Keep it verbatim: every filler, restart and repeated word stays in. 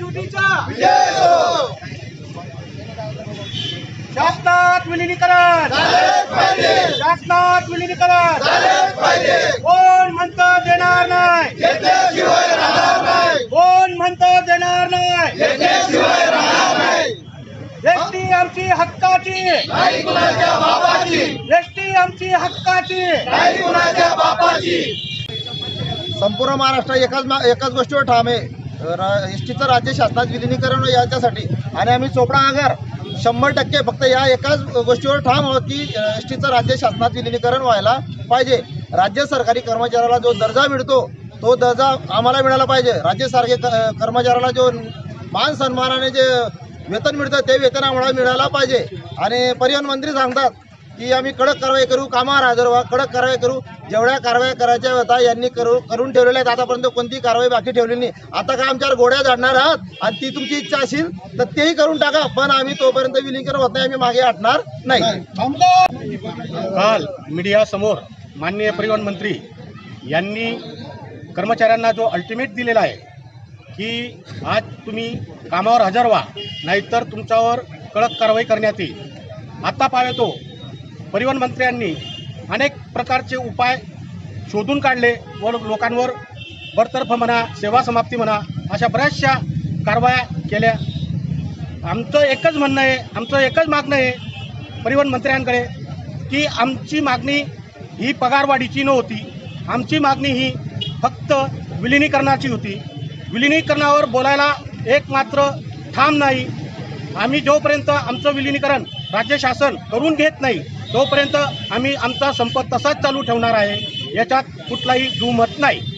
जुटीचा विजय हो। शासनात विलीनीकरण झालेच पाहिजे, शासनात विलीनीकरण झालेच पाहिजे। कोण म्हणतं देणार नाही, घेतल्याशिवाय राहणार नाही। कोण म्हणतं देणार नाही, घेतल्याशिवाय राहणार नाही। एसटी आमची हक्काची नाही कुणाच्या बापाची, एसटी आमची हक्काची नाही कुणाच्या बापाची। संपूर्ण महाराष्ट्र एकाच एकाच गोष्टीवर ठाम आहे, एसटीचं राज्य शासनात विलीनीकरण याच्यासाठी। आणि आम्ही चोपडा आगार शंभर टक्के फक्त या एकाच गोष्टीवर ठाम आहोत की एस टीचं राज्य शासनात विलीनीकरण व्हायला पाहिजे। राज्य सरकारी कर्मचाऱ्याला जो दर्जा मिळतो तो दर्जा आम्हाला मिळाला पाहिजे। राज्य सरकारी कर्मचाऱ्याला जो मान सन्मानाने जे वेतन मिळतं ते वेतन आम्हाला मिळायला पाहिजे। आणि परिवहन मंत्री सांगतात की आम्ही कडक कारवाई करू, कामावर हजर व्हा, कडक कारवाई करू। जेवढ्या कारवाया करायच्या होता यांनी करू करून ठेवलेल्या आहेत, आतापर्यंत कोणतीही कारवाई बाकी ठेवली नाही। आता काय आमच्यावर गोड्या झाडणार आहात आणि ती तुमची इच्छा असेल तर तेही करून टाका, पण आम्ही तोपर्यंत विलीनीकरण होत नाही, आम्ही मागे हटणार नाही। काल मीडियासमोर माननीय परिवहन मंत्री यांनी कर्मचाऱ्यांना जो अल्टिमेट दिलेला आहे की आज तुम्ही कामावर हजर व्हा नाहीतर तुमच्यावर कडक कारवाई करण्यात येईल, आता पाहतो परिवहन मंत्र्यांनी अनेक प्रकारचे उपाय शोधून काढले व लोकांवर बडतर्फ म्हणा, सेवा समाप्ती म्हणा, अशा बऱ्याचशा कारवाया केल्या। आमचं एकच म्हणणं आहे, आमचं एकच मागणं आहे परिवहन मंत्र्यांकडे की आमची मागणी ही पगारवाढीची नव्हती, आमची मागणी ही फक्त विलीनीकरणाची होती। विलीनीकरणावर बोलायला एक मात्र ठाम नाही। आम्ही जोपर्यंत आमचं विलीनीकरण राज्य शासन करून घेत नाही तोपर्यंत आम्ही आमचा संप तसाच चालू ठेवणार आहे, याच्यात कुठलाही दुमत नाही।